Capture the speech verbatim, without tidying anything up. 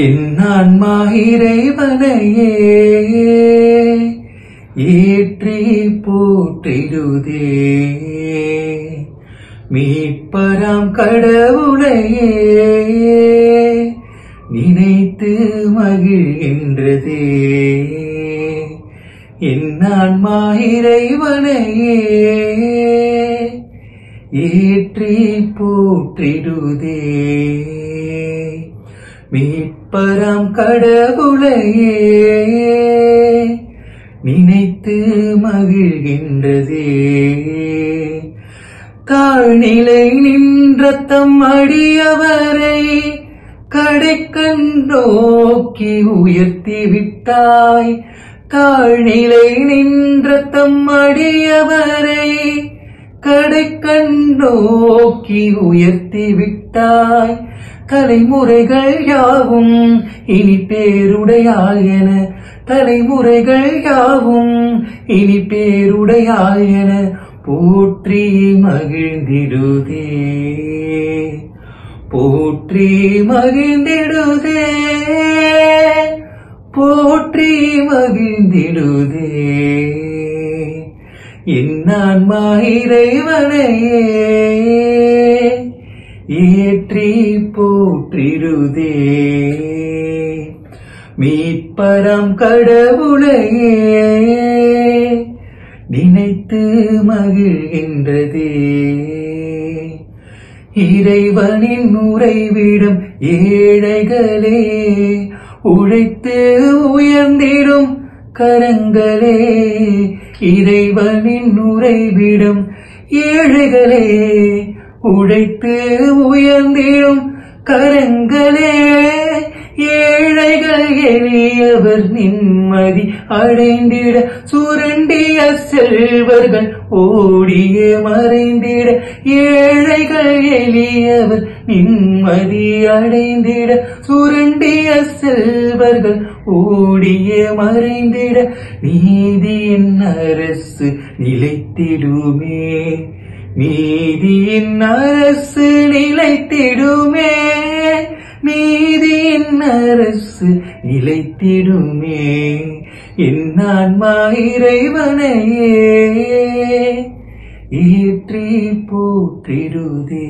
என் ஆன்மா இறைவனையே ஏற்றி போற்றிடுதே. மீட்பராம் கடவுளையே நினைத்து மகிழ்கின்றதே. என் ஆன்மா இறைவனையே ஏற்றி போற்றிடுதே. மீட்பராம் கடவுளையே நினைத்து மகிழ்கின்றதே. தாழ்நிலை நின்ற தம் அடியவரை கடைக்கண் நோக்கி உயர்த்தி விட்டாய். தாழ்நிலை நின்ற தம் அடியவரை கடைக்கண் நோக்கி உயர்த்தி விட்டாய். தலைமுறைகள் யாவும் இனி பேருடையாய் என, தலைமுறைகள் யாவும் இனி பேருடையாய் என போற்றி மகிழ்ந்திடுதே. போற்றி மகிழ்ந்திடுதே, போற்றி மகிழ்ந்திடுதே. என் ஆன்மா இறைவனையே ஏற்றி போற்றிடுதே. மீட்பராம் கடவுளையே நினைத்து மகிழ்கின்றதே. இறைவனின் உறைவிடம் ஏழைகளே உழைத்து உயர்ந்திடும் கரங்களே. இறைவனின் உறைவிடம் ஏழைகளே உழைத்து உயர்ந்திடும் கரங்களே. ஏழைகள் எளியவர் நிம்மதி அடைந்திட சுரண்டிய செல்வர்கள் ஓடிய மறைந்திட, ஏழைகள் எளியவர் நிம்மதி அடைந்திட சுரண்டிய செல்வர்கள் ஓடிய மறைந்திட நீதியின் அரசு நிலைத்திடுமே. நீதியின் அரசு நிலைத்திடுமே. நீதியின் அரசு நிலைத்திடுமே. என் ஆன்மா இறைவனையே ஏற்றி போற்றிடுதே.